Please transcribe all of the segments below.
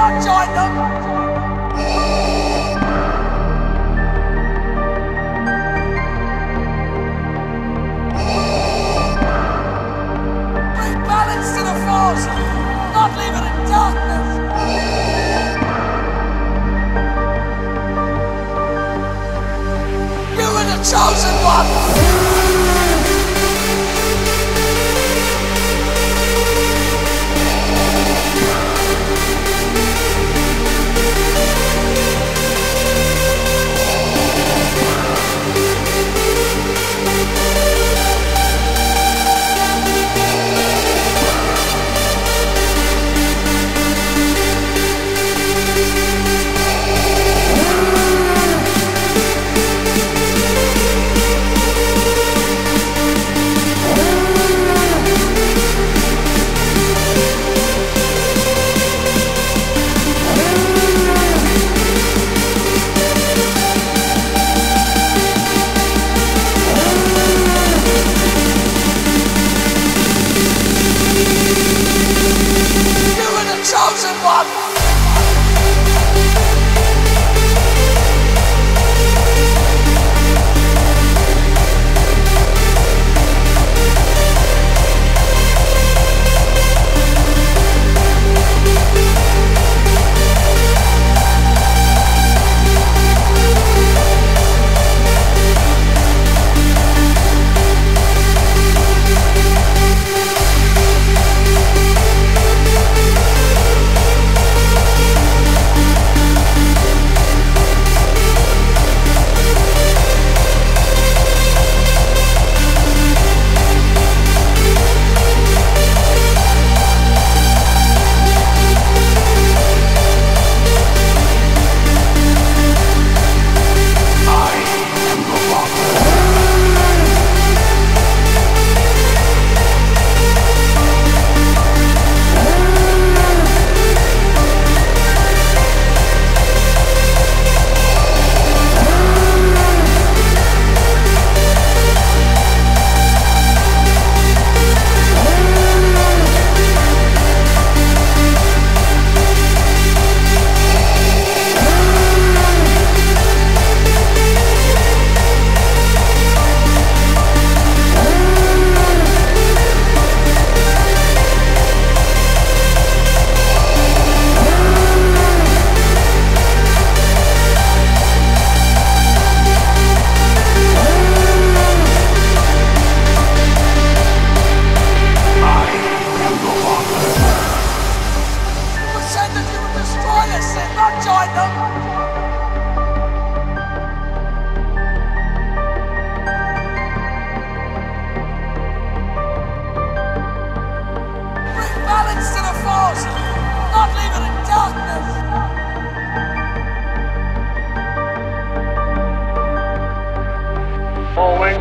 not join them. Chosen one!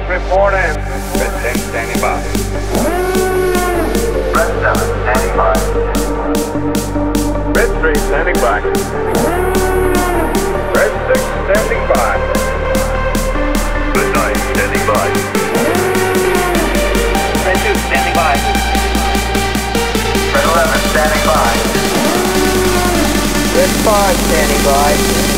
Report in. Red 6, standing by. Red 7, standing by. Red 3, standing by. Red 6, standing by. Red 9, standing by. Red 2, standing by. Red 11, standing by. Red 5, standing by.